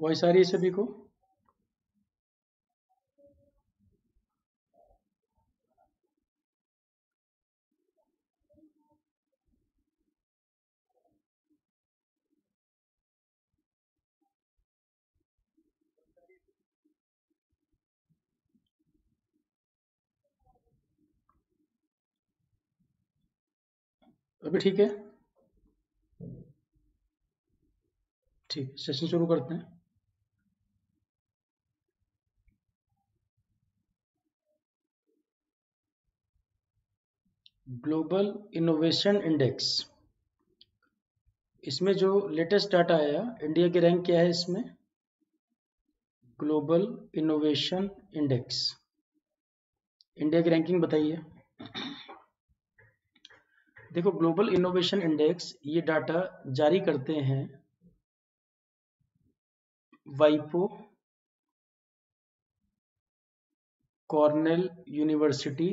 Voice आ रही है सभी को? अभी ठीक है, ठीक है, सेशन शुरू करते हैं। ग्लोबल इनोवेशन इंडेक्स, इसमें जो लेटेस्ट डाटा आया, इंडिया की रैंक क्या है इसमें? ग्लोबल इनोवेशन इंडेक्स, इंडिया की रैंकिंग बताइए। देखो, ग्लोबल इनोवेशन इंडेक्स ये डाटा जारी करते हैं वाइपो, कॉर्नेल यूनिवर्सिटी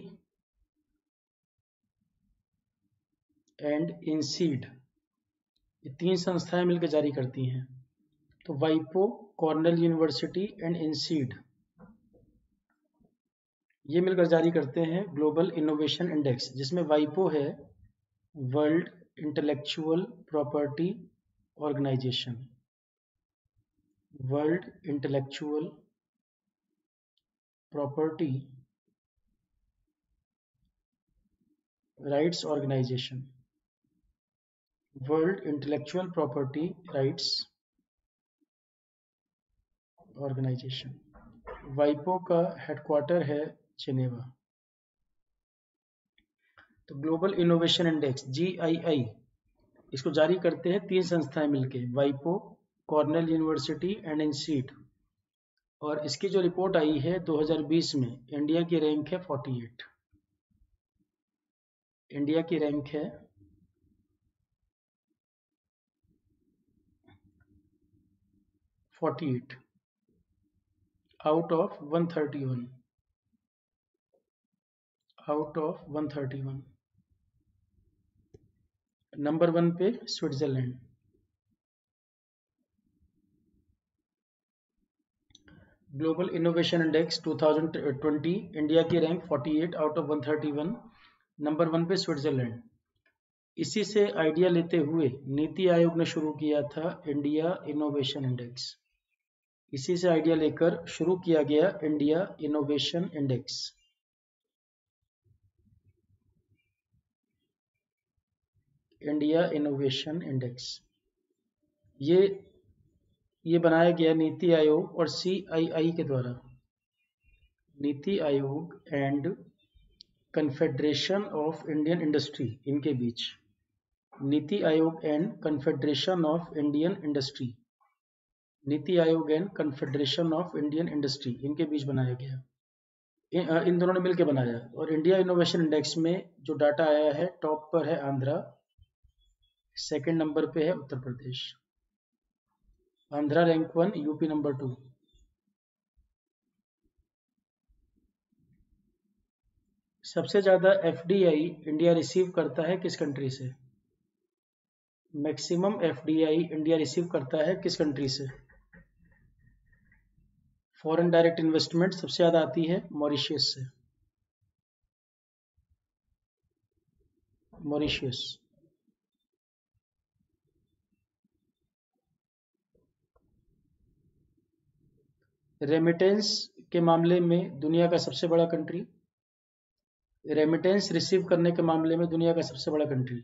एंड INSEAD, ये तीन संस्थाएं मिलकर जारी करती हैं। तो वाइपो, कॉर्नेल यूनिवर्सिटी एंड INSEAD ये मिलकर जारी करते हैं ग्लोबल इनोवेशन इंडेक्स, जिसमें वाइपो है world intellectual property organisation, world intellectual property rights organisation, world intellectual property rights organisation. वाइपो का हेडक्वार्टर है जिनेवा। तो ग्लोबल इनोवेशन इंडेक्स GII इसको जारी करते हैं तीन संस्थाएं मिलके, वाइपो, कॉर्नेल यूनिवर्सिटी एंड INSEAD, और इसकी जो रिपोर्ट आई है 2020 में, इंडिया की रैंक है 48, इंडिया की रैंक है 48 out of 131, out of 131। Number one पे Switzerland. Global innovation index 2020, India की rank 48 out of 131, number one पे स्विट्जरलैंड। इसी से आइडिया लेते हुए नीति आयोग ने शुरू किया था इंडिया इनोवेशन इंडेक्स, इसी से आइडिया लेकर शुरू किया गया India innovation index. India innovation index ये बनाया गया नीति आयोग और CII के द्वारा, NITI Aayog and confederation of Indian industry, इनके बीच, NITI Aayog and confederation of Indian industry, NITI Aayog and confederation of Indian industry, इनके बीच बनाया गया, इन दोनों ने मिलकर बनाया। और इंडिया इनोवेशन इंडेक्स में जो डाटा आया है, टॉप पर है आंध्रा, सेकंड नंबर पे है Uttar Pradesh. Andhra rank 1, UP number 2। सबसे ज्यादा FDI इंडिया रिसीव करता है किस कंट्री से? मैक्सिमम FDI इंडिया रिसीव करता है किस कंट्री से? फॉरेन डायरेक्ट इन्वेस्टमेंट सबसे ज्यादा आती है मॉरिशियस से, मॉरिशियस। रेमिटेंस के मामले में दुनिया का सबसे बड़ा कंट्री, रेमिटेंस रिसीव करने के मामले में दुनिया का सबसे बड़ा कंट्री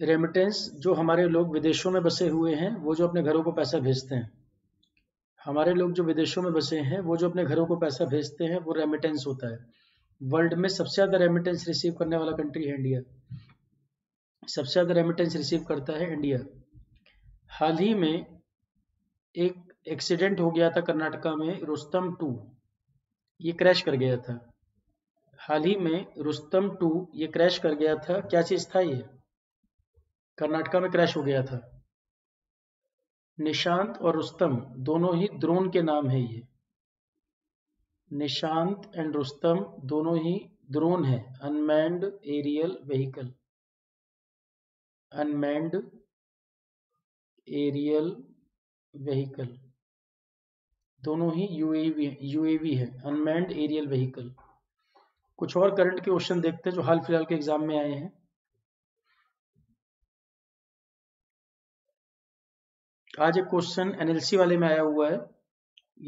रेमिटेंस जो हमारे लोग विदेशों में बसे हुए हैं वो जो अपने घरों को पैसा भेजते हैं, हमारे लोग जो विदेशों में बसे हैं वो जो अपने घरों को पैसा भेजते हैं वो रेमिटेंस होता है। वर्ल्ड में सबसे ज़्यादा रेमिटेंस रिसीव करने वाला कंट्री है इंडिया, सबसे ज़्यादा रेमिटेंस रिसीव करता है इंडिया। हाल ही में एक एक्सीडेंट हो गया था कर्नाटका में, रुस्तम 2 ये क्रैश कर गया था। हाल ही में रुस्तम 2 ये क्रैश कर गया था, क्या चीज़ था ये? कर्नाटका में क्रैश हो गया था। निशांत और रुस्तम दोनों ही ड्रोन के नाम है ये, निशांत एंड रुस्तम दोनों ही ड्रोन है, unmanned aerial vehicle, unmanned aerial vehicle, दोनों ही यूएवी है, अनमैन्ड एरियल व्हीकल। कुछ और करंट के क्वेश्चन देखते हैं जो हाल फिलहाल के एग्जाम में आए हैं। आज एक क्वेश्चन एनएलसी वाले में आया हुआ है,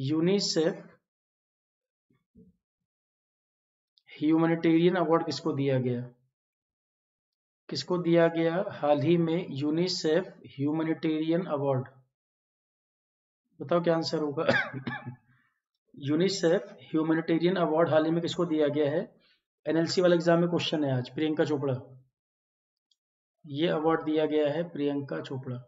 यूनिसेफ ह्यूमैनिटेरियन अवार्ड किसको दिया गया? किसको दिया गया हाल ही में यूनिसेफ ह्यूमैनिटेरियन अवार्ड? बताओ क्या आंसर होगा। यूनिसेफ ह्यूमैनिटेरियन अवार्ड हाल ही में किसको दिया गया है? एनएलसी वाले एग्जाम में क्वेश्चन है आज, प्रियंका चोपड़ा, ये अवार्ड दिया गया है प्रियंका चोपड़ा।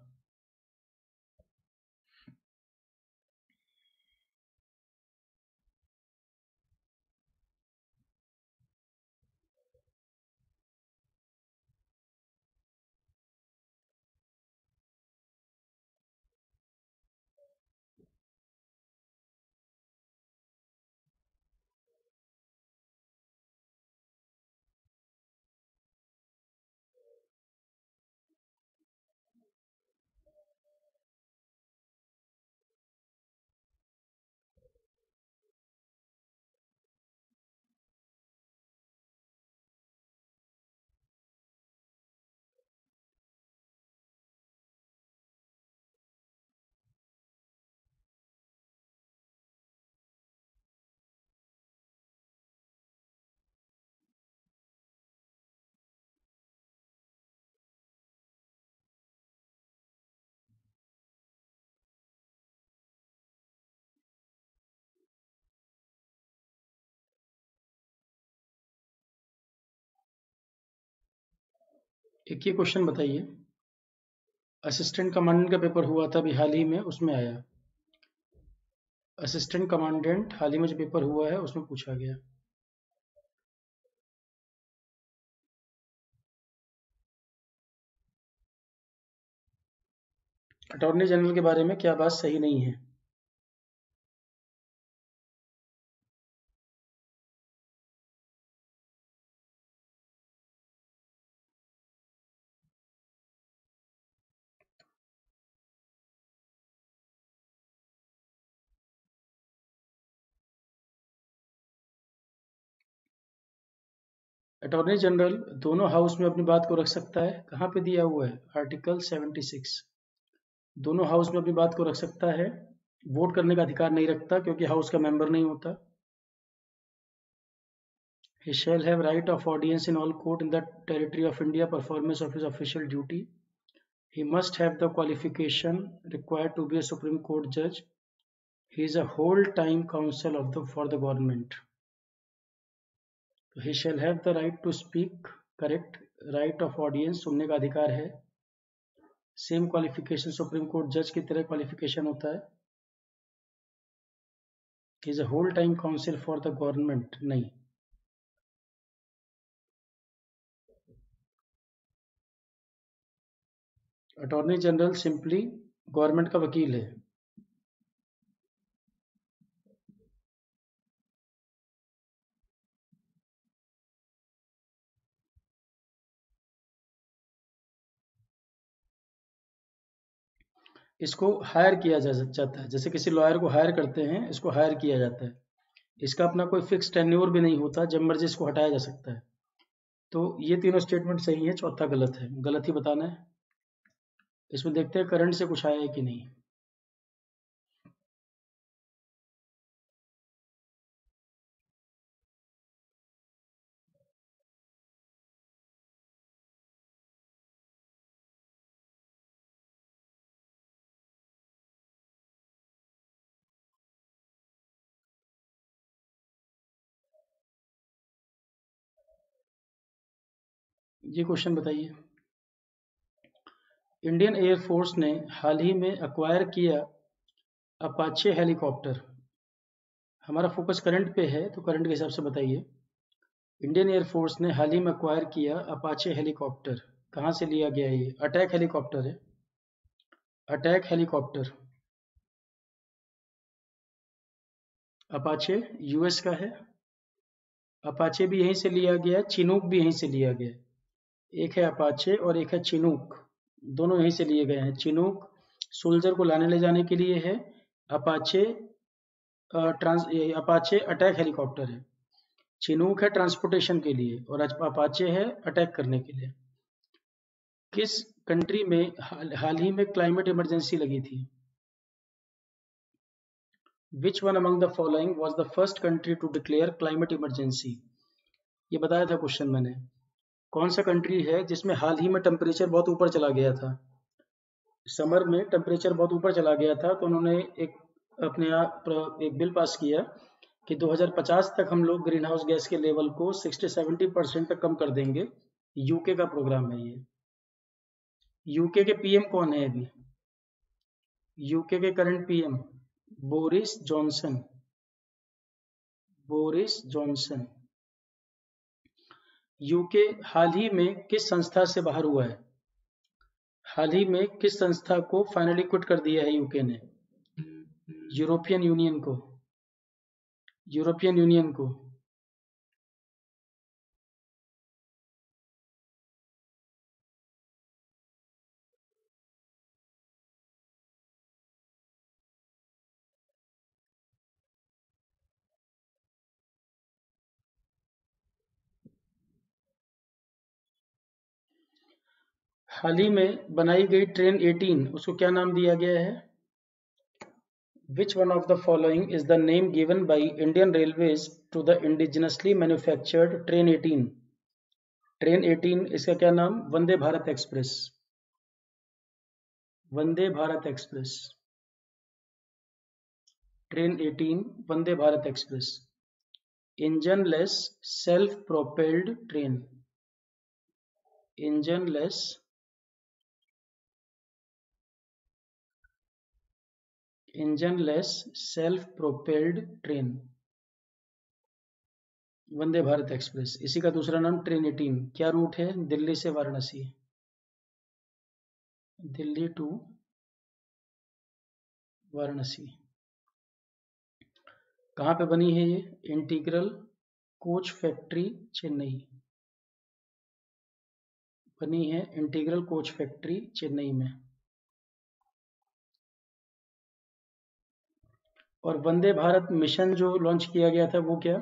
एक ये क्वेश्चन बताइए, असिस्टेंट कमांडेंट का पेपर हुआ था अभी हाल ही में, उसमें आया, असिस्टेंट कमांडेंट हाल ही में जो पेपर हुआ है उसमें पूछा गया। अटॉर्नी जनरल के बारे में क्या बात सही नहीं है? अटॉर्नी जनरल दोनों हाउस में अपनी बात को रख सकता है, कहाँ पे दिया हुआ है? आर्टिकल 76, दोनों हाउस में अपनी बात को रख सकता है, वोट करने का अधिकार नहीं रखता क्योंकि हाउस का मेंबर नहीं होता। He shall have right of audience in all court in the territory of India, performance of his official duty. He must have the qualification required to be a Supreme Court judge. He is a whole-time counsel for the government. He shall have the right to speak, correct, right of audience, सुनने का अधिकार है, same qualification supreme court जज की तरह qualification होता है। He is a whole time counsel for the government, नहीं, अटॉर्नी जनरल सिंपली गवर्नमेंट का वकील है। इसको हायर किया जा सकता है, जैसे किसी लॉयर को हायर करते हैं, इसको हायर किया जाता है। इसका अपना कोई फिक्स टेन्योर भी नहीं होता, जब मर्जी इसको हटाया जा सकता है। तो ये तीनों स्टेटमेंट सही है, चौथा गलत है, गलत ही बताना है। इसमें देखते हैं करंट से कुछ आया है कि नहीं। ये क्वेश्चन बताइए, इंडियन एयरफोर्स ने हाल ही में एक्वायर किया अपाचे हेलीकॉप्टर। हमारा फोकस करंट पे है तो करंट के हिसाब से बताइए, इंडियन एयरफोर्स ने हाल ही में एक्वायर किया अपाचे हेलीकॉप्टर, कहाँ से लिया गया ये? अटैक हेलीकॉप्टर है, अटैक हेलीकॉप्टर। अपाचे यूएस का है, अपाचे भी यहीं से लिया गया, चिनूक भी यहीं से लिया गया। एक है अपाचे और एक है चिनूक, दोनों यहीं से लिए गए हैं। चिनूक सोल्जर को लाने ले जाने के लिए है, अपाचे अटैक हेलीकॉप्टर है। चिनूक है ट्रांसपोर्टेशन के लिए और अपाचे है अटैक करने के लिए। किस कंट्री में हाल ही में क्लाइमेट इमरजेंसी लगी थी? Which one among the following was the first country to declare climate emergency? ये बताया था क्वेश्चन मैंने, कौन सा कंट्री है जिसमें हाल ही में टेम्परेचर बहुत ऊपर चला गया था, समर में टेम्परेचर बहुत ऊपर चला गया था, तो उन्होंने अपने एक बिल पास किया कि 2050 तक हम लोग ग्रीन हाउस गैस के लेवल को 60-70% तक कम कर देंगे। यूके का प्रोग्राम है ये। यूके के पीएम कौन है अभी? यूके के current PM Boris Johnson, Boris Johnson. UK हाल ही में किस संस्था से बाहर हुआ है? हाल ही में किस संस्था को फाइनली क्विट कर दिया है यूके ने? यूरोपियन यूनियन को, यूरोपियन यूनियन को। हाल ही में बनाई गई ट्रेन 18 उसको क्या नाम दिया गया है? Which one of the following is the name given by Indian railways to the indigenously manufactured train 18? Train 18 इसका क्या नाम? Vande Bharat express, Vande Bharat express. Train 18 Vande Bharat express. Engineless self propelled train, engineless self propelled train Vande Bharat express. इसी का दूसरा नाम train 18। क्या root है? दिल्ली से वाराणसी, दिल्ली टू वाराणसी। कहाँ पे बनी है ये? इंटीग्रल कोच फैक्ट्री चेन्नई, बनी है इंटीग्रल कोच फैक्ट्री चेन्नई में। और वंदे भारत मिशन जो लॉन्च किया गया था वो क्या?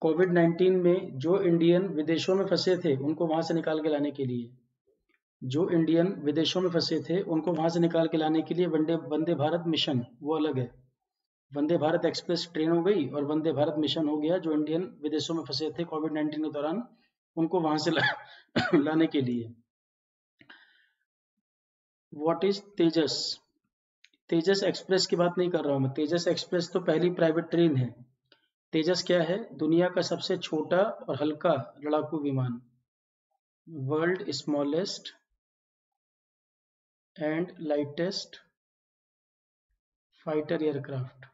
कोविड-19 में जो इंडियन विदेशों में फंसे थे उनको वहां से निकाल के लाने के लिए, जो इंडियन विदेशों में फंसे थे उनको वहां से निकाल के लाने के लिए वंदे भारत मिशन, वो अलग है। वंदे भारत एक्सप्रेस ट्रेन हो गई और वंदे भारत मिशन हो गया, जो इंडियन विदेशों में फंसे थे कोविड-19 के दौरान उनको वहां से लाने के लिए। What is Tejas? Tejas express की बात नहीं कर रहा हूं मैं, तेजस एक्सप्रेस तो पहली प्राइवेट ट्रेन है। तेजस क्या है? दुनिया का सबसे छोटा और हल्का लड़ाकू विमान, world smallest and lightest fighter aircraft,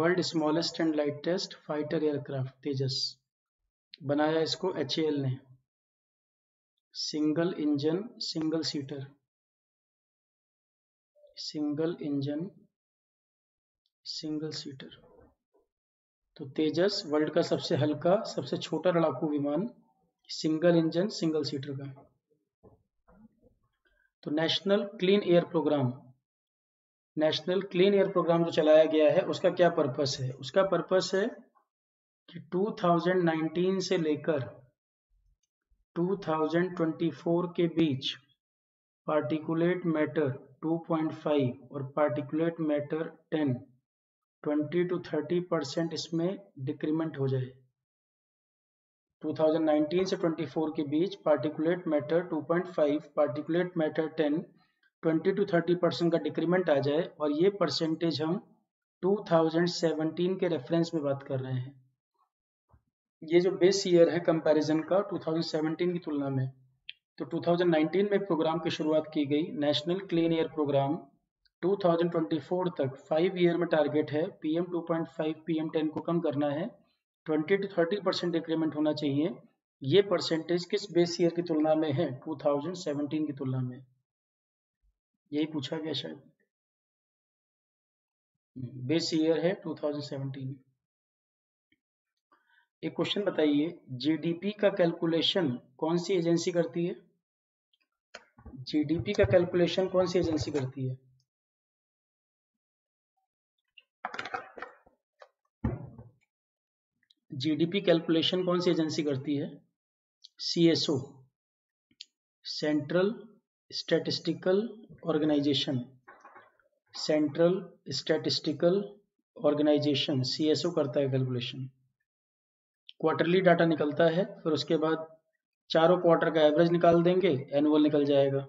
world smallest and lightest fighter aircraft Tejas. बनाया इसको HAL ने, single engine single seater, single engine single seater. तो तेजस वर्ल्ड का सबसे हल्का सबसे छोटा लड़ाकू विमान, सिंगल इंजन सिंगल सीटर का। तो national clean air programme, national clean air programme जो चलाया गया है उसका क्या पर्पस है? उसका पर्पस है कि 2019 से लेकर 2024 के बीच पार्टिकुलेट मैटर 2.5 और पार्टिकुलेट मैटर 10, 20-30% इसमें डिक्रीमेंट हो जाए। 2019 से 24 के बीच पार्टिकुलेट मैटर 2.5, पार्टिकुलेट मैटर 10, 20-30% का डिक्रीमेंट आ जाए। और ये परसेंटेज हम 2017 के रेफरेंस में बात कर रहे हैं। ये जो बेस ईयर है कंपैरिजन का 2017 की तुलना में, तो 2019 में प्रोग्राम की शुरुआत की गई। नेशनल क्लीन एयर प्रोग्राम 2024 तक 5 ईयर में टारगेट है पीएम 2.5 पीएम 10 को कम करना है, 20 से 30% इंक्रीमेंट होना चाहिए। ये परसेंटेज किस बेस ईयर की तुलना में है? 2017 की तुलना में। यही पूछा गया शायद, बेस ईयर है 2017। एक क्वेश्चन बताइए, जीडीपी का कैलकुलेशन कौन सी एजेंसी करती है? जीडीपी का कैलकुलेशन कौन सी एजेंसी करती है? जीडीपी कैलकुलेशन कौन सी एजेंसी करती है? CSO, central statistical organisation, central statistical organisation CSO करता है कैलकुलेशन। क्वार्टरली डाटा निकलता है, फिर उसके बाद चारों क्वार्टर का एवरेज निकाल देंगे, एनुअल निकल जाएगा।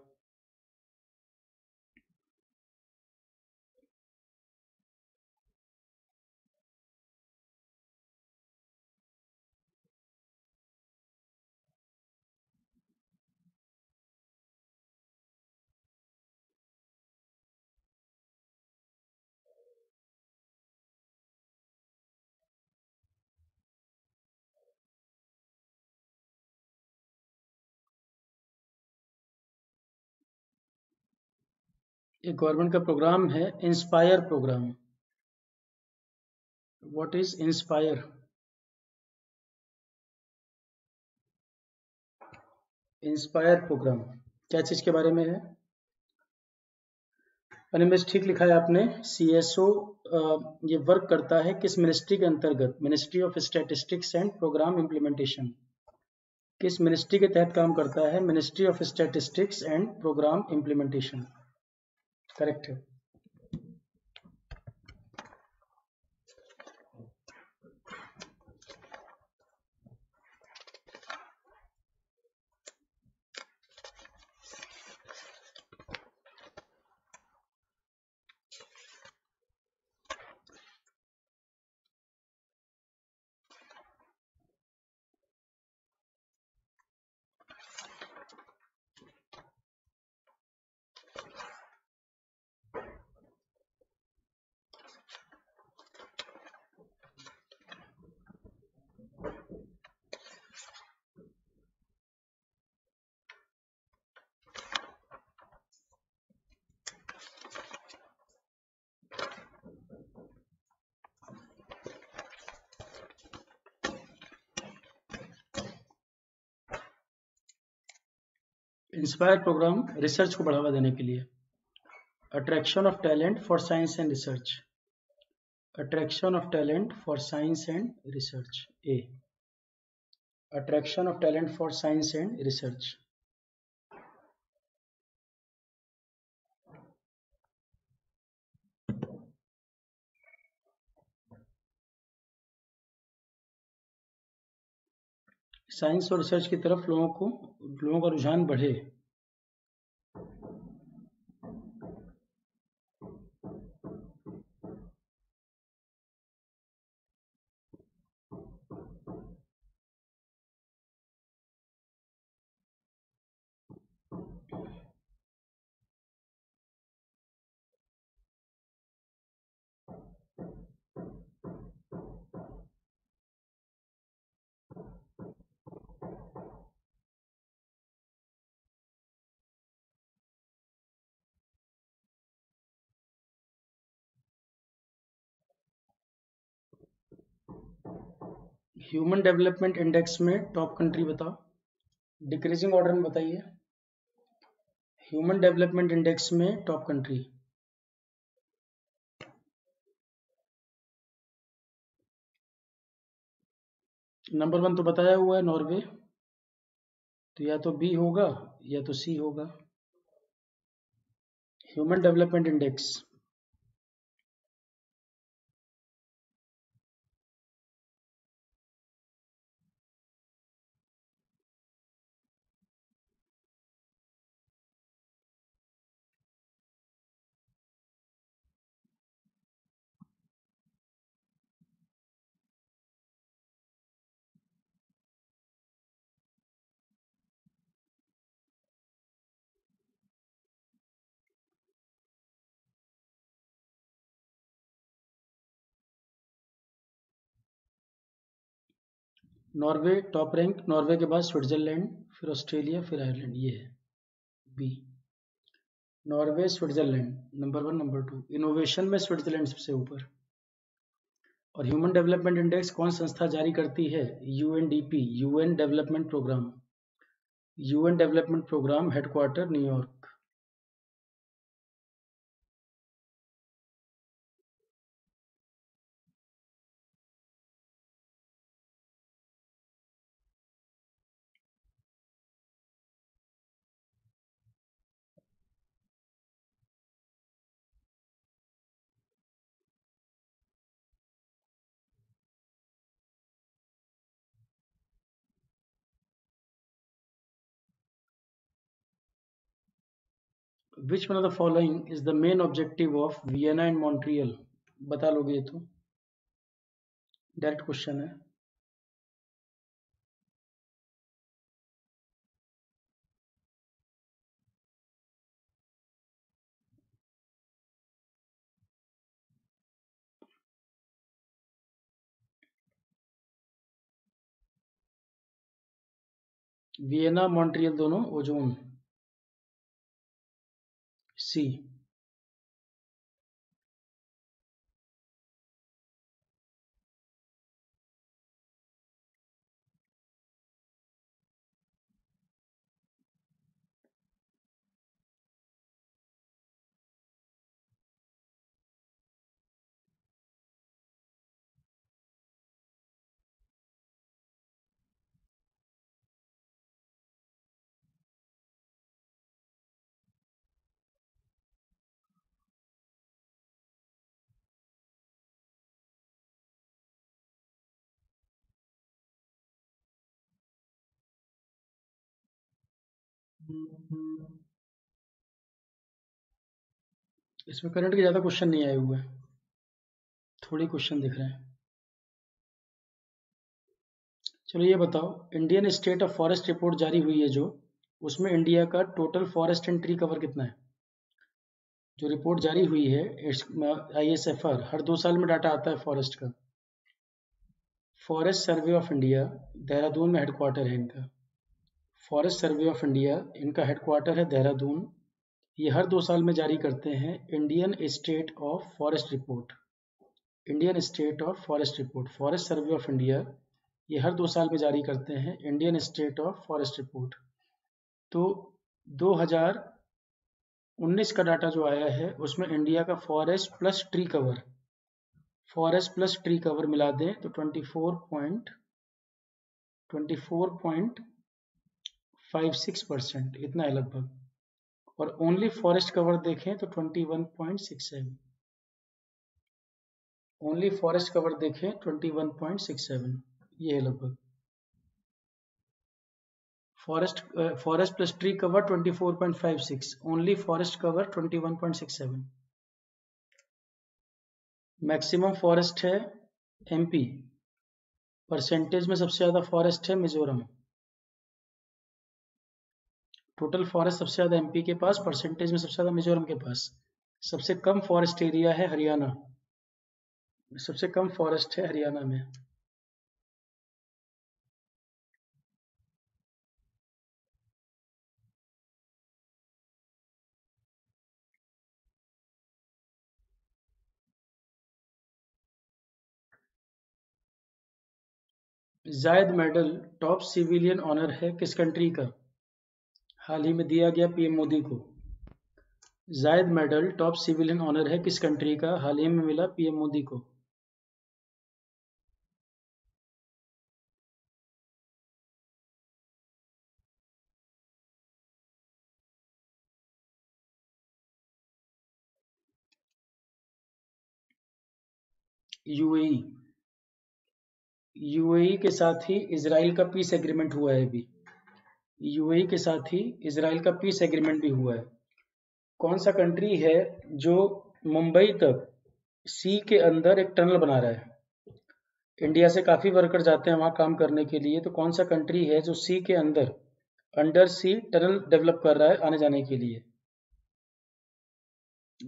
एक गवर्नमेंट का प्रोग्राम है inspire programme. What is inspire? Inspire programme क्या चीज के बारे में है? अनिमेश ठीक लिखा है आपने। सीएसओ ये वर्क करता है किस मिनिस्ट्री के अंतर्गत? Ministry of statistics and programme implementation. किस मिनिस्ट्री के तहत काम करता है? Ministry of statistics and programme implementation, correct है। इंस्पायर प्रोग्राम रिसर्च को बढ़ावा देने के लिए। Attraction of talent for science and research, attraction of talent for science and research A, attraction of talent for science and research. Science और research की तरफ लोगों का रुझान बढ़े। ह्यूमन डेवलपमेंट इंडेक्स में टॉप कंट्री बताओ, डिक्रीजिंग ऑर्डर में बताइए। ह्यूमन डेवलपमेंट इंडेक्स में टॉप कंट्री, नंबर 1 तो बताया हुआ है नॉर्वे, तो या तो बी होगा या तो सी होगा। Human development index Norway top rank, Norway के बाद स्विट्जरलैंड, फिर ऑस्ट्रेलिया, फिर आयरलैंड, ये है B. Norway Switzerland number one, number two. Innovation में स्विट्जरलैंड सबसे ऊपर। और ह्यूमन डेवलपमेंट इंडेक्स कौन संस्था जारी करती है? UNDP, UN development programme. UN development programme headquarter New York. Which one of the following is the main objective of Vienna and Montreal? बता लोगे ये तो डायरेक्ट क्वेश्चन है। वियना मॉन्ट्रियल दोनों ओजोन। सी। इसमें करंट के ज्यादा क्वेश्चन नहीं आए हुए, थोड़े क्वेश्चन दिख रहे हैं। चलो ये बताओ, Indian state of forest report जारी हुई है जो, उसमें इंडिया का total forest and tree cover कितना है? जो रिपोर्ट जारी हुई है ISFR, हर 2 साल में डाटा आता है फॉरेस्ट का। Forest survey of India Dehradun में हेडक्वार्टर है इनका। फॉरेस्ट सर्वे ऑफ इंडिया, इनका हेडक्वार्टर है देहरादून। ये हर 2 साल में जारी करते हैं Indian state of forest report. Indian state of forest report, forest survey of India, ये हर 2 साल में जारी करते हैं Indian state of forest report. तो 2019 का डाटा जो आया है उसमें इंडिया का forest plus tree cover, forest plus tree cover मिला दें तो 24.56% इतना है लगभग। और ओनली फॉरेस्ट कवर देखें तो 21.67, ओनली फॉरेस्ट कवर देखें 21.67, ये है लगभग। Forest plus tree cover 24.56, only forest cover 21.67। Maximum forest है MP, परसेंटेज में सबसे ज्यादा फॉरेस्ट है मिजोरम। टोटल फॉरेस्ट सबसे ज्यादा MP के पास, परसेंटेज में सबसे ज्यादा मिजोरम के पास। सबसे कम फॉरेस्ट एरिया है हरियाणा, सबसे कम फॉरेस्ट है हरियाणा में। Zayed medal top civilian honour है किस कंट्री का? हाल ही में दिया गया PM मोदी को। Zayed medal top civilian honour है किस कंट्री का? हाल ही में मिला PM मोदी को। UAE के साथ ही इजराइल का पीस एग्रीमेंट हुआ है अभी। UAE के साथ ही इजराइल का पीस एग्रीमेंट भी हुआ है। कौन सा कंट्री है जो मुंबई तक सी के अंदर एक टनल बना रहा है? इंडिया से काफी वर्कर जाते हैं वहां काम करने के लिए, तो कौन सा कंट्री है जो सी के अंदर अंडर सी टनल डेवलप कर रहा है आने जाने के लिए?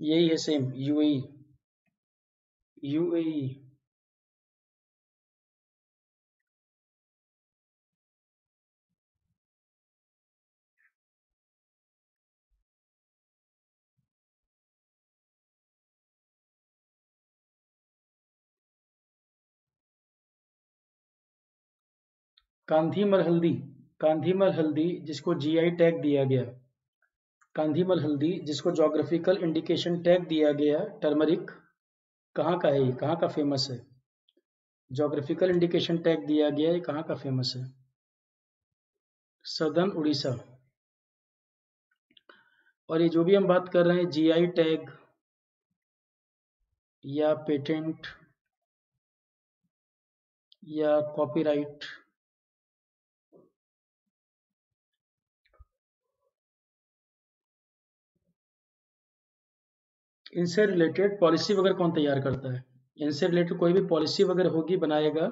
यही है सेम, UAE। कांधीमल हल्दी जिसको जीआई टैग दिया गया, कांधीमल हल्दी जिसको ज्योग्राफिकल इंडिकेशन टैग दिया गया, टर्मरिक कहाँ का है, कहाँ का फेमस है, ज्योग्राफिकल इंडिकेशन टैग दिया गया है, कहाँ का फेमस है, सदर्न उड़ीसा। और ये जो भी हम बात कर रहे हैं जीआई टैग या पेटेंट या कॉपीराइट, इनसे रिलेटेड पॉलिसी वगैरह कौन तैयार करता है, इनसे रिलेटेड कोई भी पॉलिसी वगैरह होगी बनाएगा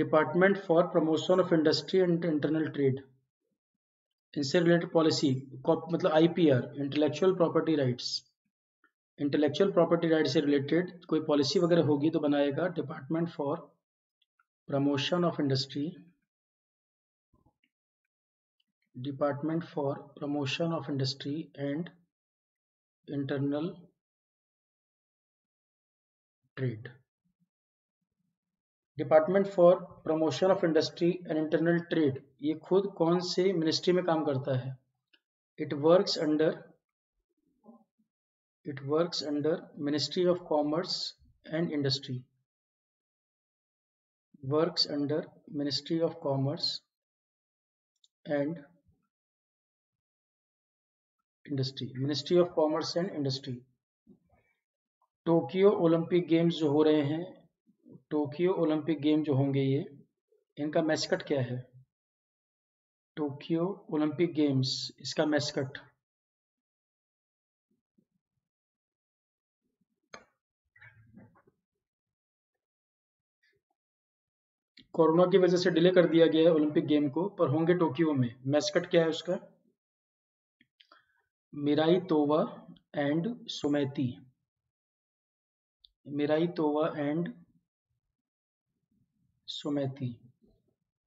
department for promotion of industry and internal trade. इनसे रिलेटेड पॉलिसी मतलब IPR, intellectual property rights, intellectual property right से रिलेटेड कोई पॉलिसी वगैरह होगी तो बनाएगा department for promotion of industry, department for promotion of industry and internal trade, department for promotion of industry and internal trade. ये खुद कौन से मिनिस्ट्री में काम करता है, it works under Ministry of Commerce and Industry, works under Ministry of Commerce and Industry, Ministry of Commerce and Industry। Tokyo Olympic games जो हो रहे हैं, टोक्यो ओलंपिक गेम जो होंगे ये, इनका मैस्कट क्या है, टोक्यो ओलंपिक गेम्स इसका मैस्कट, कोरोना की वजह से डिले कर दिया गया है ओलंपिक गेम को, पर होंगे टोक्यो में। मैस्कट क्या है उसका, Miraitowa and Someity, Miraitowa and Someity.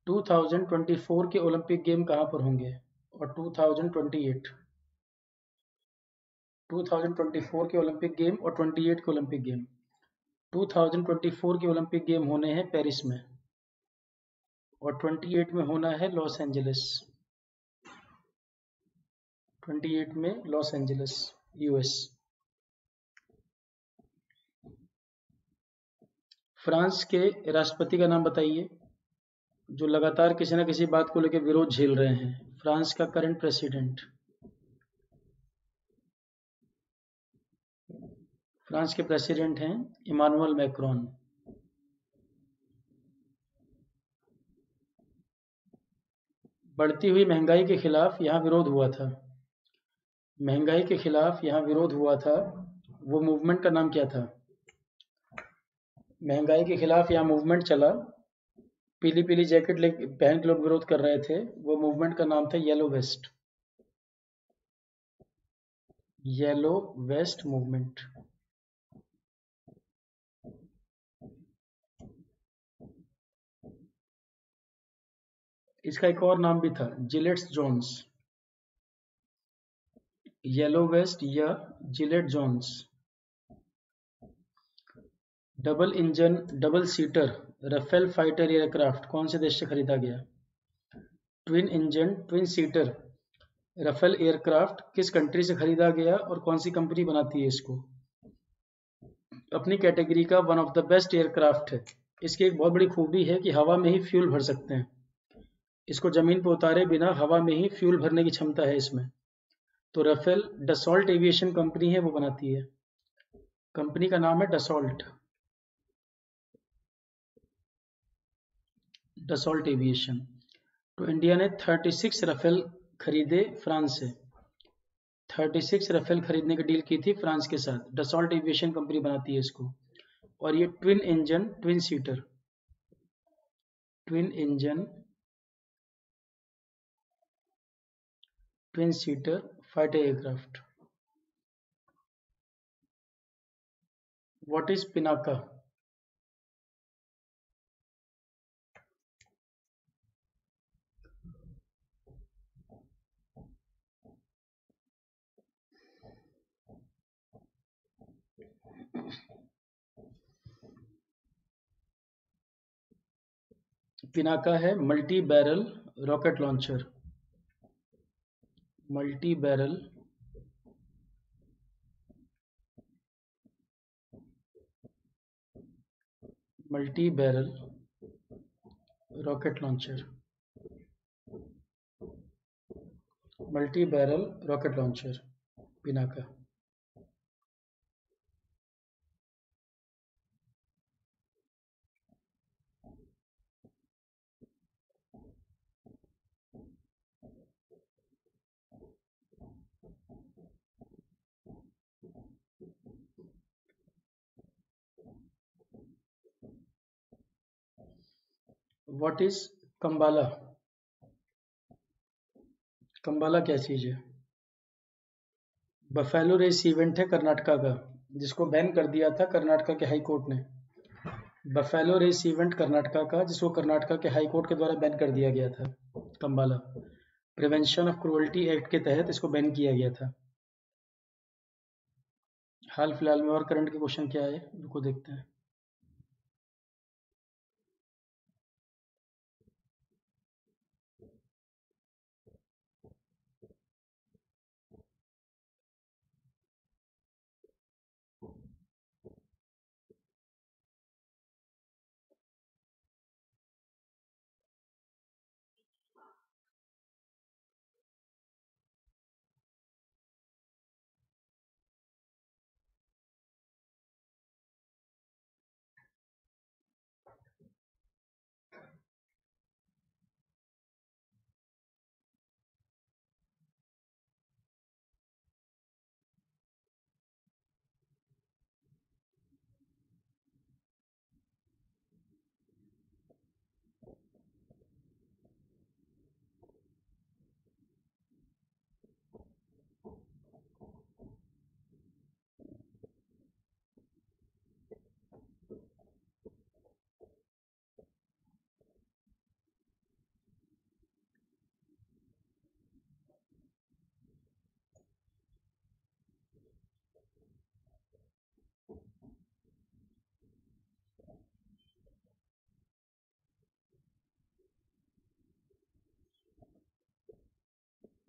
2024 के ओलंपिक गेम कहाँ पर होंगे, और 2024 के ओलंपिक गेम और 28 के ओलंपिक गेम, 2024 के ओलंपिक गेम होने हैं पेरिस में और 28 में होना है लॉस एंजलिस, 28 में लॉस एंजलिस यूएस। फ्रांस के राष्ट्रपति का नाम बताइए जो लगातार किसी ना किसी बात को लेकर विरोध झेल रहे हैं, फ्रांस का करंट प्रेसिडेंट, फ्रांस के प्रेसिडेंट हैं इमानुएल मैक्रोन। बढ़ती हुई महंगाई के खिलाफ यहाँ विरोध हुआ था, महंगाई के खिलाफ यहाँ विरोध हुआ था, वो मूवमेंट का नाम क्या था, महंगाई के खिलाफ यहाँ मूवमेंट चला, पीली पीली जैकेट पहन के लोग विरोध कर रहे थे, वो मूवमेंट का नाम था yellow vest, yellow vest movement. इसका एक और नाम भी था जिलेट्स जोन्स, येलो वेस्ट या Gillette jaunes. Double engine double seater Rafale fighter aircraft कौन से देश से खरीदा गया, twin engine twin seater Rafale aircraft किस कंट्री से खरीदा गया और कौन सी कंपनी बनाती है इसको, अपनी कैटेगरी का one of the best aircraft है। इसकी एक बहुत बड़ी खूबी है कि हवा में ही फ्यूल भर सकते हैं, इसको जमीन पर उतारे बिना हवा में ही फ्यूल भरने की क्षमता है इसमें। तो राफेल डसॉल्ट एविएशन कंपनी है वो बनाती है, कंपनी का नाम है डसॉल्ट, डसॉल्ट एविएशन। तो इंडिया ने 36 राफेल खरीदे फ्रांस से, 36 राफेल खरीदने की डील की थी फ्रांस के साथ, डसॉल्ट एविएशन कंपनी बनाती है इसको। और ये twin engine twin seater, twin engine twin seater fighter aircraft. What is Pinaka, Pinaka है multi barrel rocket launcher, multi barrel rocket launcher, multi barrel rocket launcher Pinaka. What is Kambala? Kambala क्या चीज है? Buffalo race event है कर्नाटका का, जिसको ban कर दिया था कर्नाटका के हाई कोर्ट ने। बफेलो रेस इवेंट कर्नाटका का, जिसको कर्नाटका के हाई कोर्ट के द्वारा बैन कर दिया गया था। Kambala prevention of cruelty act के तहत इसको बैन किया गया था। हाल फिलहाल में और करंट के क्वेश्चन क्या है उनको देखते हैं।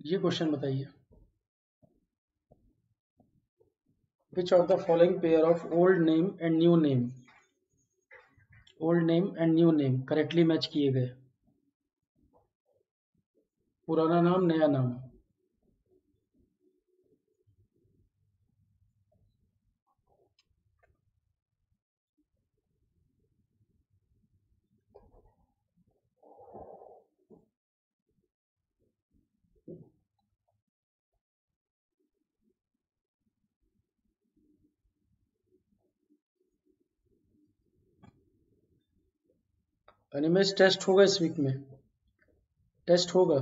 ये क्वेश्चन बताइए, which of the following pair of old name and new name, old name and new name correctly match किए गए? पुराना नाम नया नाम, एनिमेज टेस्ट होगा इस वीक में, टेस्ट होगा।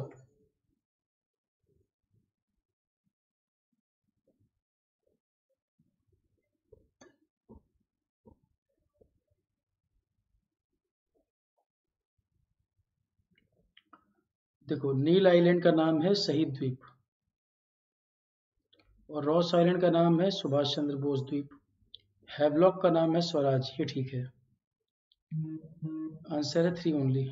देखो नील आइलैंड का नाम है शहीद द्वीप और रॉस आइलैंड का नाम है सुभाष चंद्र बोस द्वीप, हैवलॉक का नाम है स्वराज। ये ठीक है, आंसर है 3 only.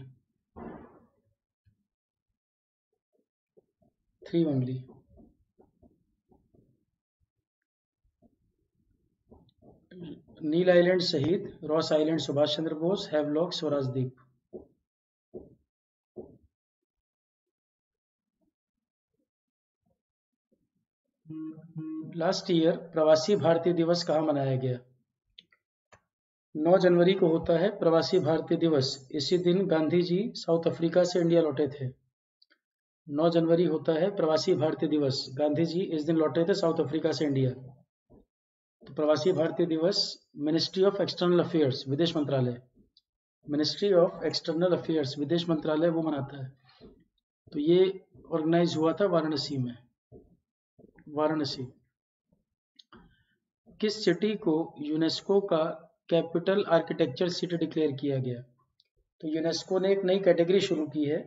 Neil island Shaheed, Ross island Subhash Chandra Bose, Havelock Swaraj Dweep. Last year प्रवासी भारतीय दिवस कहाँ मनाया गया? 9 जनवरी को होता है प्रवासी भारतीय दिवस। इसी दिन गांधी जी साउथ अफ्रीका से इंडिया लौटे थे। 9 जनवरी होता है प्रवासी भारतीय दिवस। गांधी जी इस दिन लौटे थे साउथ अफ्रीका से इंडिया। तो प्रवासी भारतीय दिवस मिनिस्ट्री ऑफ एक्सटर्नल अफेयर्स, विदेश मंत्रालय, मिनिस्ट्री ऑफ एक्सटर्नल अफेयर्स, विदेश मंत्रालय वो मनाता है। तो ये ऑर्गेनाइज हुआ था वाराणसी में। वाराणसी किस सिटी को यूनेस्को का कैपिटल आर्किटेक्चर सिटी डिक्लेयर किया गया? तो यूनेस्को ने एक नई कैटेगरी शुरू की है,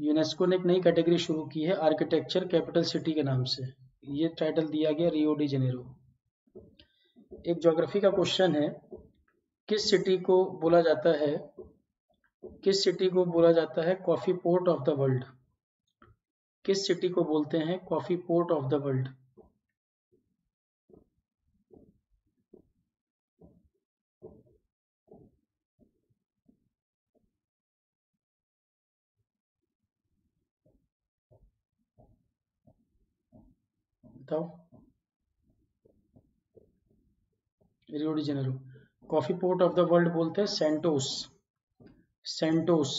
यूनेस्को ने एक नई कैटेगरी शुरू की है आर्किटेक्चर कैपिटल सिटी के नाम से। ये टाइटल दिया गया रियो डी जेनेरो। एक ज्योग्राफी का क्वेश्चन है, किस सिटी को बोला जाता है किस सिटी को बोला जाता है coffee port of the world? किस सिटी को बोलते हैं coffee port of the world? Rio de Janeiro. Coffee port of the world बोलते हैं सेंटोस। सेंटोस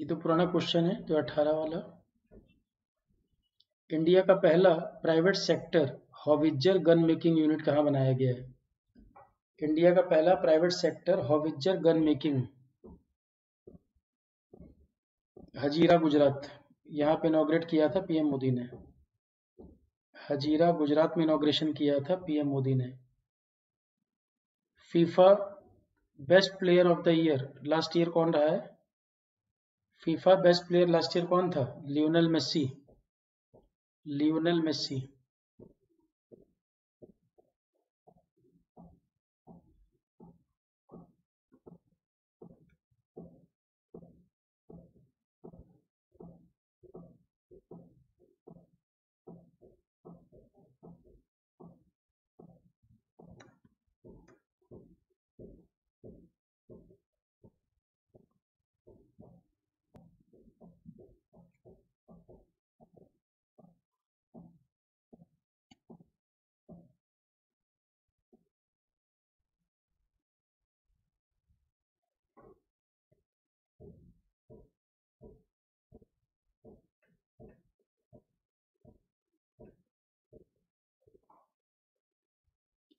ये तो पुराना क्वेश्चन है 2018 वाला। इंडिया का पहला private sector howitzer gun making unit कहाँ बनाया गया है? इंडिया का पहला private sector howitzer gun making, Hazira Gujarat, यहाँ पे इनॉग्रेट किया था पीएम मोदी ने। हजीरा गुजरात में इनॉग्रेशन किया था पीएम मोदी ने। FIFA best player of the year last year कौन रहा है? FIFA best player last year कौन था? Lionel Messi. Lionel Messi.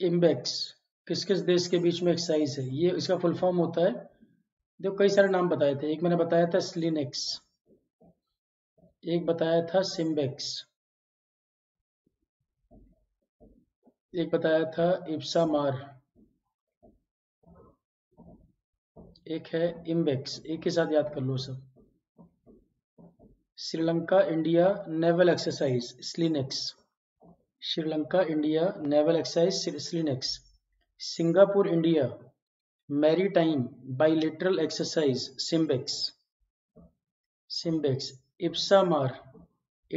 IMBEX किस किस देश के बीच में एक्सरसाइज है? ये इसका फुल फॉर्म होता है। देखो कई सारे नाम बताए थे, एक मैंने बताया था स्लिनेक्स, एक बताया था सिम्बेक्स, एक बताया था इप्सामार, एक है इंबेक्स। एक ही साथ याद कर लो सब। Sri Lanka India naval exercise SLINEX, Sri Lanka India naval exercise SLINEX. Singapore India maritime bilateral exercise SIMBEX, SIMBEX. IBSAMAR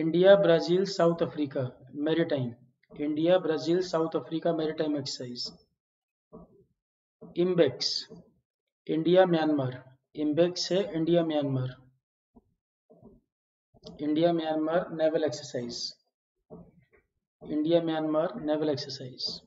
India Brazil South Africa maritime, India Brazil South Africa maritime exercise. IMBEX India Myanmar, IMBEX है India Myanmar, India Myanmar naval exercise, India Myanmar naval exercise.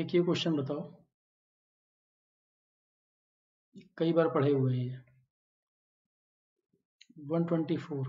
एक ये question बताओ, कई बार पढ़े हुए हैं ये 124।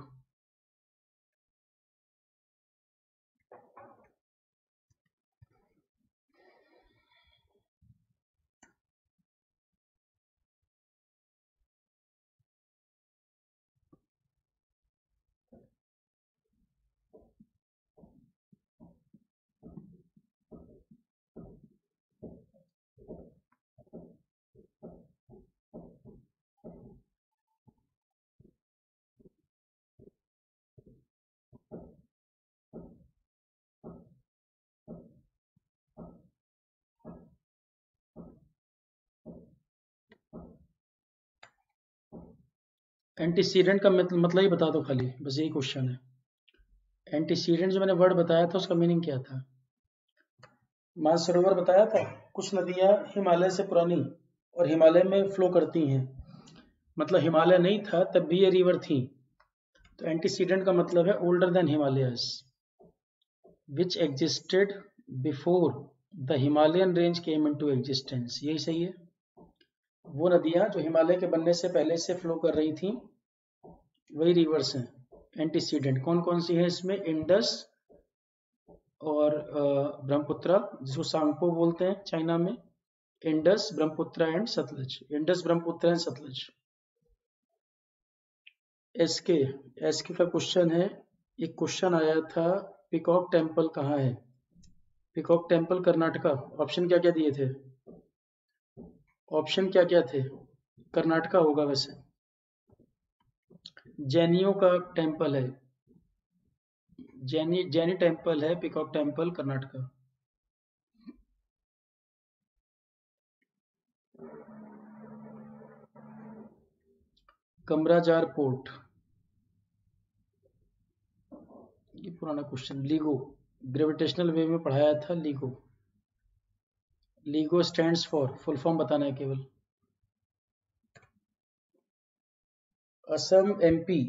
Antecedent का मतलब ही बता दो खाली, बस यही क्वेश्चन है। एंटीसीडेंट जो मैंने वर्ड बताया था उसका मीनिंग क्या था? मानसरोवर बताया था, कुछ नदियां हिमालय से पुरानी और हिमालय में फ्लो करती हैं, मतलब हिमालय नहीं था तब भी ये रिवर थी। तो एंटीसीडेंट का मतलब है older than Himalayas, which existed before the Himalayan range came into existence. यही सही है, वो नदियां जो हिमालय के बनने से पहले से फ्लो कर रही थी वही रिवर्स हैं एंटीसीडेंट। कौन कौन सी है इसमें? इंडस और ब्रह्मपुत्र, जिसको सांगपो बोलते हैं चाइना में, Indus, Brahmaputra and Sutlej, Indus, Brahmaputra and Sutlej. SK, SK का क्वेश्चन है, एक क्वेश्चन आया था पिकॉक टेम्पल कहाँ है? Peacock temple Karnataka. ऑप्शन क्या क्या दिए थे? ऑप्शन क्या क्या थे? कर्नाटका होगा वैसे। जैनियों का टेम्पल है, जैनी टेम्पल है, peacock temple Karnataka. Kamarajar port, ये पुराना क्वेश्चन। लीगो, ग्रेविटेशनल वेव में पढ़ाया था LIGO. LIGO stands for, full form बताना है केवल। असम एमपी,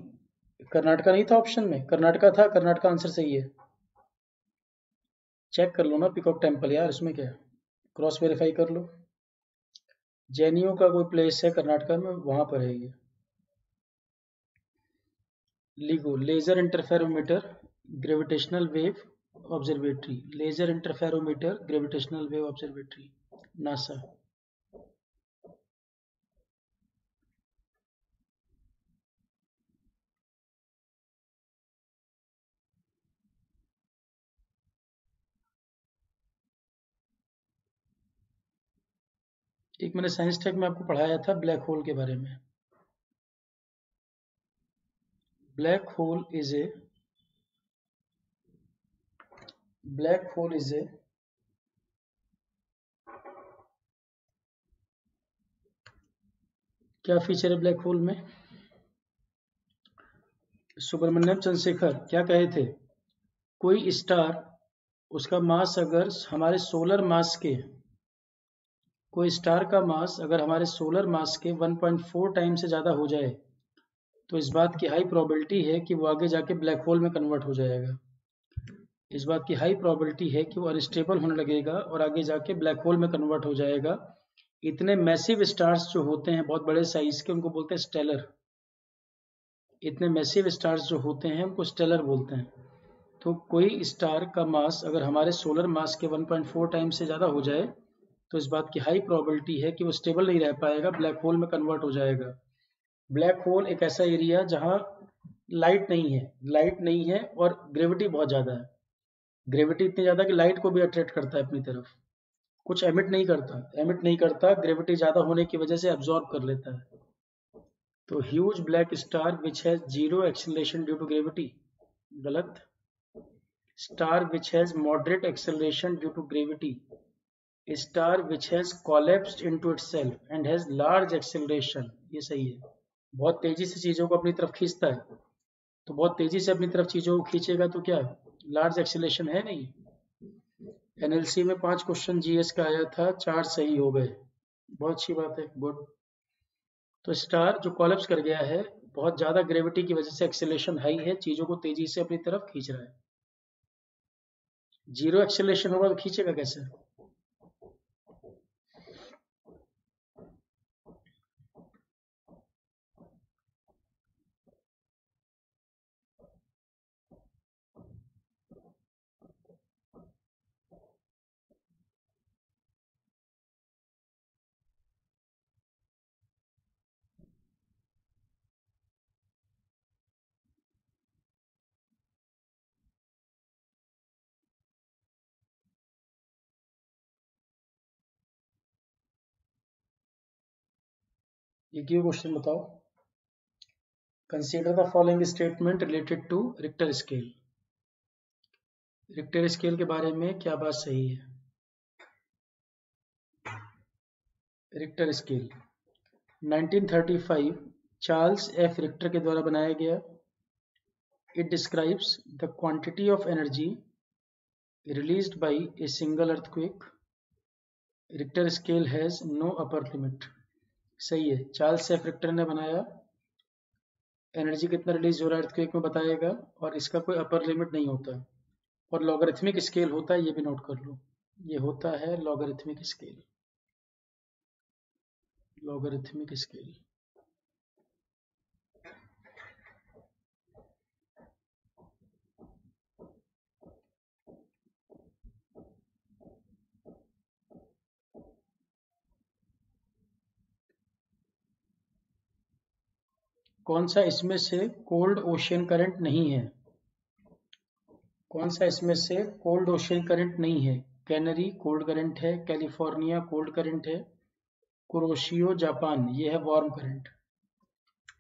कर्नाटका नहीं था ऑप्शन में, कर्नाटका था, कर्नाटका आंसर सही है। चेक कर लो ना पिकॉक टेम्पल यार, इसमें क्या है, क्रॉस वेरीफाई कर लो। जैनियों का कोई प्लेस है कर्नाटका में, वहां पर है ये। LIGO, laser interferometer gravitational wave observatory, laser interferometer gravitational wave observatory, NASA. एक मैंने साइंस टेक में आपको पढ़ाया था ब्लैक होल के बारे में। ब्लैक होल इज ए क्या फीचर है ब्लैक होल में? सुब्रमण्यम चंद्रशेखर क्या कहे थे? कोई स्टार उसका मास अगर हमारे सोलर मास के, कोई स्टार का मास अगर हमारे सोलर मास के 1.4 टाइम से ज़्यादा हो जाए तो इस बात की हाई प्रोबेबिलिटी है कि वो आगे जाके ब्लैक होल में कन्वर्ट हो जाएगा। इस बात की हाई प्रोबेबिलिटी है कि वो अनस्टेबल होने लगेगा और आगे जाके ब्लैक होल में कन्वर्ट हो जाएगा। इतने मैसिव स्टार्स जो होते हैं बहुत बड़े साइज के, उनको बोलते हैं स्टेलर। इतने मैसिव स्टार्स जो होते हैं उनको स्टेलर बोलते हैं। तो कोई स्टार का मास अगर हमारे सोलर मास के 1.4 टाइम से ज़्यादा हो जाए तो इस बात की हाई प्रोबेबिलिटी है कि वो स्टेबल नहीं रह पाएगा, ब्लैक होल में कन्वर्ट हो जाएगा। ब्लैक होल एक ऐसा एरिया जहाँ लाइट नहीं है और ग्रेविटी बहुत ज़्यादा है। ग्रेविटी इतनी ज़्यादा कि लाइट को भी अट्रैक्ट करता है अपनी तरफ, कुछ एमिट नहीं करता, ग्रेविटी ज़्यादा होने की वजह से एब्जॉर्ब कर लेता है। तो huge black star which has zero acceleration due to gravity, गलत। Star which has moderate acceleration due to gravity, star which has collapsed into itself and has large acceleration, ये सही है। बहुत तेजी से चीज़ों को अपनी तरफ खींचता है, तो बहुत तेजी से अपनी तरफ चीज़ों को खींचेगा तो क्या लार्ज एक्सेलरेशन है नहीं। एनएलसी में 5 क्वेश्चन जीएस का आया था, 4 सही हो गए, बहुत अच्छी बात है, गुड। तो स्टार जो कोलैप्स कर गया है, बहुत ज़्यादा ग्रेविटी की वजह से एक्सेलरेशन हाई है, चीज़ों को तेजी से अपनी तरफ खींच रहा है। जीरो एक्सेलरेशन होगा तो खींचेगा कैसे? क्वेश्चन बताओ, consider the following statement related to Richter scale. Richter scale के बारे में क्या बात सही है? Richter scale 1935 Charles F Richter के द्वारा बनाया गया। It describes the quantity of energy released by a single earthquake. Richter scale has no upper limit. सही है, चार्ल्स सेफ रिक्टर ने बनाया. एनर्जी कितना रिलीज हो रहा है अर्थक्वेक में बताएगा और इसका कोई अपर लिमिट नहीं होता और लॉगरिथमिक स्केल होता है, ये भी नोट कर लो. ये होता है लॉगरिथमिक स्केल. लॉगरिथमिक स्केल कौन सा इसमें से कोल्ड ओशियन करंट नहीं है? कौन सा इसमें से कोल्ड ओशियन करंट नहीं है? कैनरी कोल्ड करंट है, कैलिफोर्निया कोल्ड करंट है, कुरोशियो जापान ये है warm current.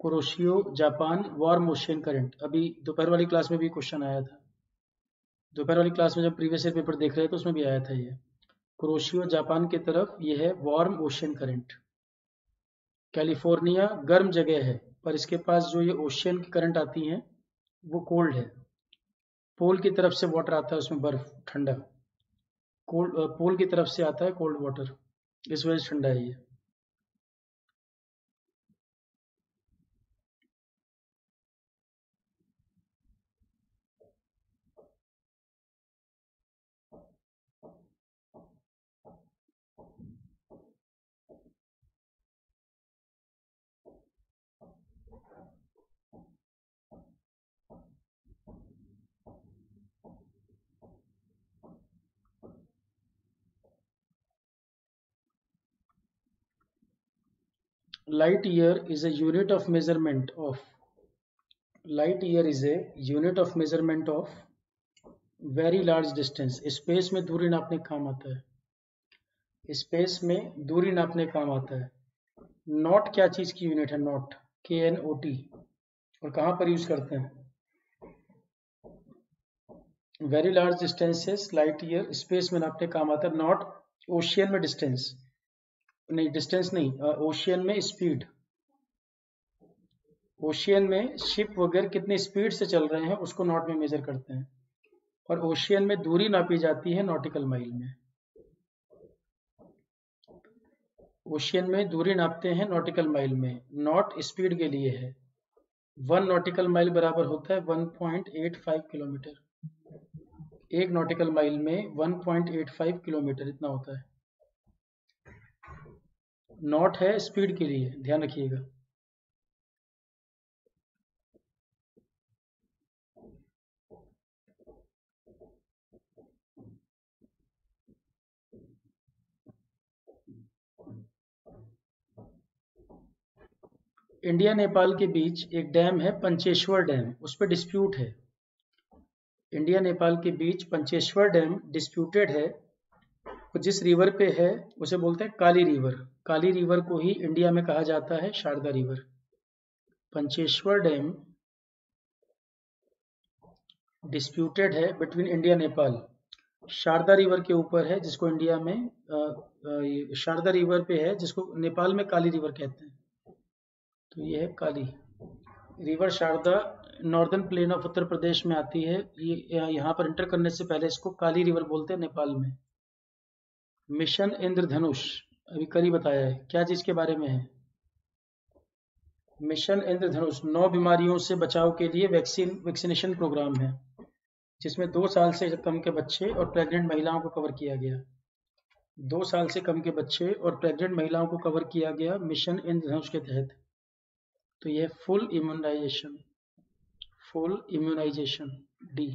Kuroshio Japan warm ocean current. अभी दोपहर वाली क्लास में भी क्वेश्चन आया था. दोपहर वाली क्लास में जब प्रीवियस ईयर पेपर देख रहे थे तो उसमें भी आया था ये. कुरोशियो जापान की तरफ ये है वार्म ओशियन करंट. कैलिफोर्निया गर्म जगह है पर इसके पास जो ये ओशियन की करंट आती हैं वो कोल्ड है. पोल की तरफ से वाटर आता है, उसमें बर्फ ठंडा. कोल्ड पोल की तरफ से आता है कोल्ड वाटर, इस वजह से ठंडा है ये. Light year is a unit of measurement of. Light year is a unit of measurement of very large distance. Space में दूरी नापने काम आता है. Space में दूरी नापने काम आता है. Not क्या चीज की यूनिट है? Not, KNOT. और कहाँ पर यूज करते हैं? Very large distances light year space में नापने काम आता है. Not ocean में distance नहीं, डिस्टेंस नहीं, ओशियन में स्पीड. ओशियन में शिप वगैरह कितनी स्पीड से चल रहे हैं उसको नॉट में मेजर करते हैं. और ओशियन में दूरी नापी जाती है नॉटिकल माइल में. ओशियन में दूरी नापते हैं नॉटिकल माइल में. नॉट स्पीड के लिए है. 1 नॉटिकल माइल बराबर होता है 1.85 किलोमीटर. एक नॉटिकल माइल में 1.85 किलोमीटर इतना होता है. नॉट है स्पीड के लिए, ध्यान रखिएगा. इंडिया नेपाल के बीच एक डैम है पंचेश्वर डैम, उस पर डिस्प्यूट है. इंडिया नेपाल के बीच पंचेश्वर डैम डिस्प्यूटेड है. जिस रिवर पे है उसे बोलते हैं काली रिवर. काली रिवर को ही इंडिया में कहा जाता है Sharda river. Pancheshwar dam disputed है between India Nepal. Sharda river के ऊपर है जिसको इंडिया में शारदा रिवर पे है जिसको नेपाल में काली रिवर कहते हैं. तो ये है Kali river. Sharda northern plain of Uttar Pradesh में आती है. यहाँ पर इंटर करने से पहले इसको काली रिवर बोलते हैं नेपाल में. मिशन इंद्रधनुष अभी करी बताया है, क्या चीज के बारे में है? मिशन इंद्रधनुष 9 बीमारियों से बचाव के लिए वैक्सीनेशन प्रोग्राम है जिसमें 2 साल से कम के बच्चे और प्रेग्नेंट महिलाओं को कवर किया गया. 2 साल से कम के बच्चे और प्रेग्नेंट महिलाओं को कवर किया गया मिशन इंद्रधनुष के तहत. तो यह full immunisation. Full immunisation D.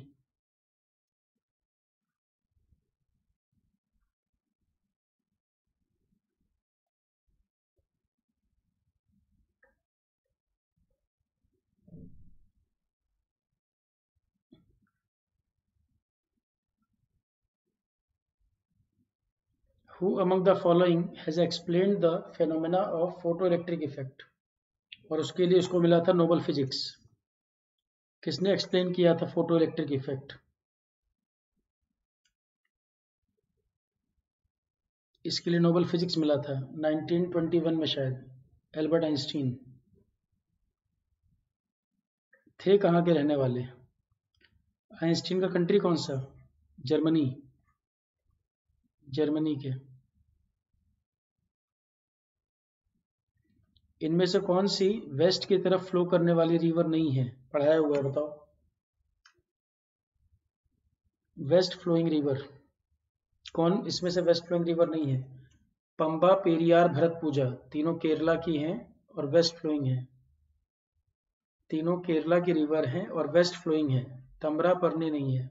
Who among the following has explained the phenomena of photoelectric effect? और उसके लिए उसको मिला था नोबेल फिजिक्स. किसने एक्सप्लेन किया था फोटोइलेक्ट्रिक इफेक्ट? इसके लिए नोबेल फिजिक्स मिला था 1921 में शायद, एल्बर्ट आइंस्टीन. थे कहाँ के रहने वाले? आइंस्टीन का कंट्री कौन सा? जर्मनी के। इनमें से कौन सी वेस्ट की तरफ फ्लो करने वाली रिवर नहीं है? पढ़ाया हुआ है, बताओ। वेस्ट फ्लोइंग रिवर कौन, इसमें से वेस्ट फ्लोइंग रिवर नहीं है? पंबा, पेरियार, भरतपूजा, तीनों केरला की हैं और वेस्ट फ्लोइंग है। तीनों केरला की रिवर हैं और वेस्ट फ्लोइंग है। तमरा, परनी नहीं है।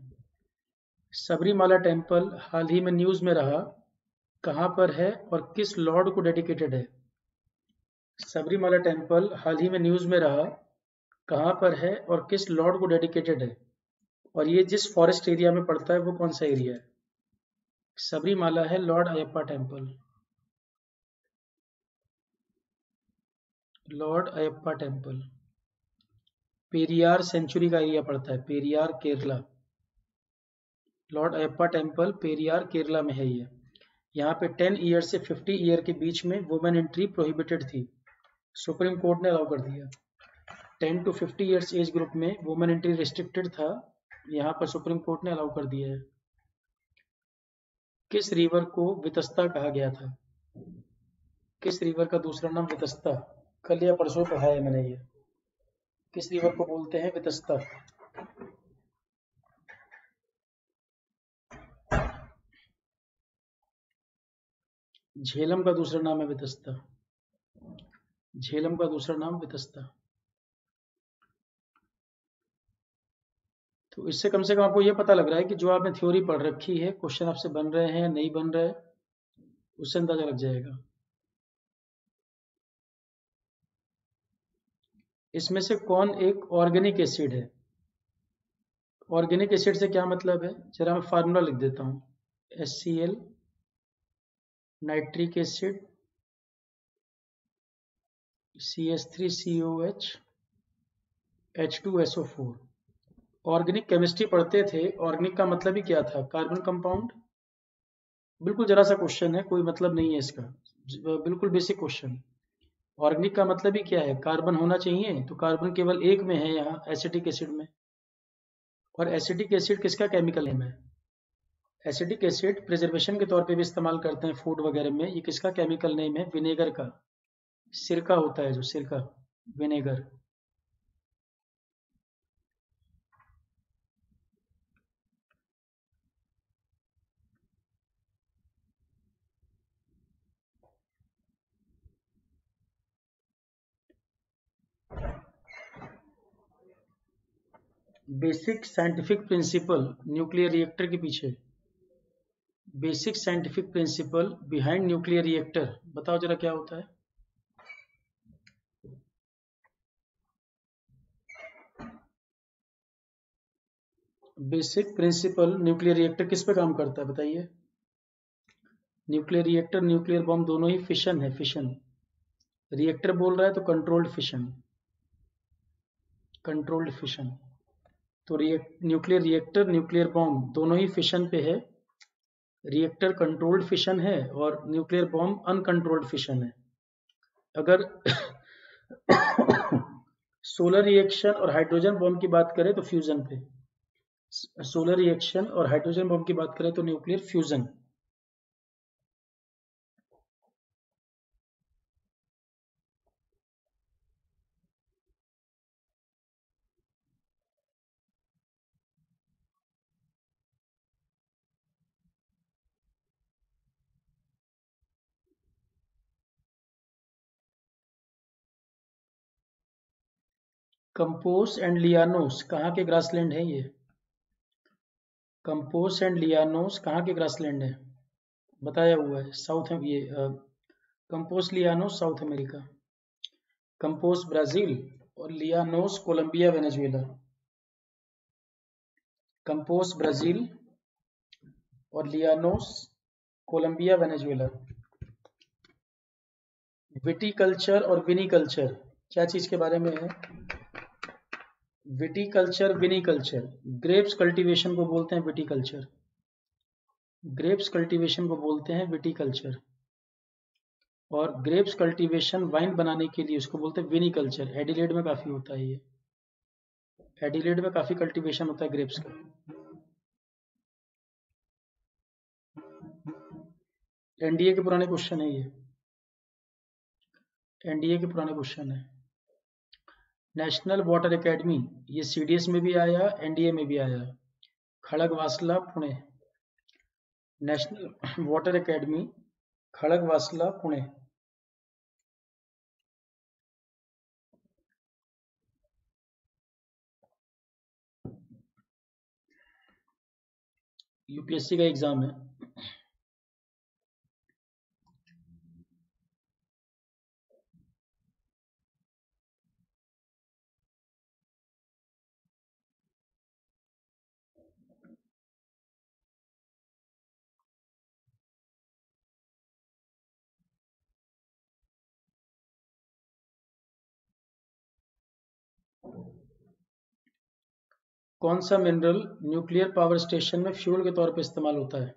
सबरीमाला टेम्पल हाल ही में न्यूज में रहा, कहाँ पर है और किस लॉर्ड को डेडिकेटेड है? सबरीमाला टेम्पल हाल ही में न्यूज में रहा, कहाँ पर है और किस लॉर्ड को डेडिकेटेड है? और ये जिस फॉरेस्ट एरिया में पड़ता है वो कौन सा एरिया है? सबरीमाला है lord Ayyappa temple, lord Ayyappa temple. Periyar sanctuary का एरिया पड़ता है, पेरियार केरला। लॉर्ड अयप्पा टेम्पल पेरियार केरला में है ये। यहाँ पे 10 ईयर से 50 ईयर के बीच में वुमेन एंट्री प्रोहिबिटेड थी, सुप्रीम कोर्ट ने अलाउ कर दिया। 10 टू 50 ईयर्स एज ग्रुप में वुमेन एंट्री रिस्ट्रिक्टेड था, यहाँ पर सुप्रीम कोर्ट ने अलाउ कर दिया है। किस रिवर को वितस्ता कहा गया था? किस रिवर का दूसरा नाम वितस्ता? कल या परसों पढ़ाया मैंने ये। किस रिवर को बोलते हैं वितस्ता? झेलम का दूसरा नाम है वितस्ता, झेलम का दूसरा नाम वितस्ता। तो इससे कम से कम आपको यह पता लग रहा है कि जो आपने थ्योरी पढ़ रखी है, क्वेश्चन आपसे बन रहे हैं नहीं बन रहे, उससे अंदाजा लग जाएगा। इसमें से कौन एक ऑर्गेनिक एसिड है? ऑर्गेनिक एसिड से क्या मतलब है? जरा मैं फार्मूला लिख देता हूं। HCl, nitric acid, CH3COH, H2SO4। Organic chemistry पढ़ते थे, ऑर्गेनिक का मतलब ही क्या था? Carbon compound. बिल्कुल जरा सा क्वेश्चन है, कोई मतलब नहीं है इसका, बिल्कुल बेसिक क्वेश्चन। ऑर्गेनिक का मतलब ही क्या है? कार्बन होना चाहिए, तो कार्बन केवल एक में है यहाँ, एसिटिक एसिड में। और एसिटिक एसिड किसका केमिकल नेम है? एसिडिक एसिड प्रिजर्वेशन के तौर पे भी इस्तेमाल करते हैं फूड वगैरह में, ये किसका केमिकल नेम है? विनेगर का, सिरका होता है जो, सिरका, vinegar. Basic scientific principle nuclear reactor के पीछे, basic scientific principle behind nuclear reactor, बताओ जरा क्या होता है? बेसिक प्रिंसिपल न्यूक्लियर रिएक्टर किस पे काम करता है बताइए? न्यूक्लियर रिएक्टर, न्यूक्लियर बम दोनों ही फिशन है, फिशन। रिएक्टर बोल रहा है तो कंट्रोल्ड फिशन, कंट्रोल्ड फिशन। तो न्यूक्लियर रिएक्टर, न्यूक्लियर बम दोनों ही फिशन पे है। रिएक्टर कंट्रोल्ड फिशन है और न्यूक्लियर बॉम्ब अनकंट्रोल्ड फिशन है। अगर सोलर रिएक्शन और हाइड्रोजन बॉम्ब की बात करें तो फ्यूजन पे, सोलर रिएक्शन और हाइड्रोजन बॉम्ब की बात करें तो न्यूक्लियर फ्यूजन। कंपोस एंड लियानोस कहाँ के ग्रासलैंड है ये? कंपोस एंड लियानोस कहाँ के ग्रासलैंड है? बताया हुआ है, साउथ, ये compass लियानोस south America, compass Brazil और लियानोस कोलंबिया वेनेजुएला। कंपोस ब्राजील और लियानोस कोलंबिया वेनेजुएला। विटीकल्चर और विनीकल्चर क्या चीज के बारे में है? विटीकल्चर, विनीकल्चर। ग्रेप्स कल्टीवेशन को बोलते हैं विटीकल्चर, ग्रेप्स कल्टीवेशन को बोलते हैं विटीकल्चर। और ग्रेप्स कल्टीवेशन वाइन बनाने के लिए, उसको बोलते हैं विनीकल्चर। एडिलेड में काफी होता है ये, एडिलेड में काफी कल्टीवेशन होता है ग्रेप्स का। एनडीए के पुराने क्वेश्चन है, ये एनडीए के पुराने क्वेश्चन है। नेशनल वाटर एकेडमी, ये सीडीएस में भी आया, एनडीए में भी आया। Khadakwasla Pune, national water academy Khadakwasla Pune. UPSC का एग्जाम है। कौन सा मिनरल न्यूक्लियर पावर स्टेशन में फ्यूल के तौर पर इस्तेमाल होता है?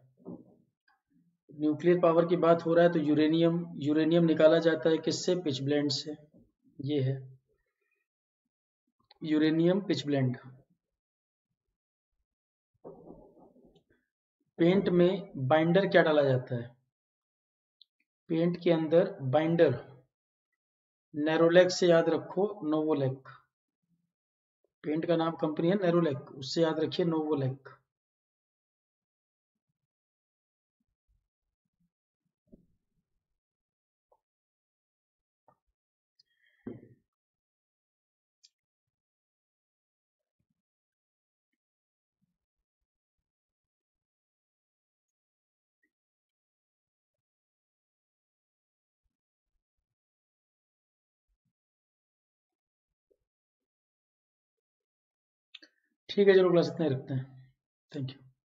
न्यूक्लियर पावर की बात हो रहा है तो यूरेनियम, यूरेनियम निकाला जाता है किससे? पिच ब्लेंड से। ये है यूरेनियम पिच ब्लेंड। पेंट में बाइंडर क्या डाला जाता है? पेंट के अंदर बाइंडर, नेरोलैक से याद रखो नोवोलैक, पेंट का नाम कंपनी है नेरोलैक, उससे याद रखिए नोवोलैक। ठीक है, चलो क्लास इतना ही रखते हैं। Thank you.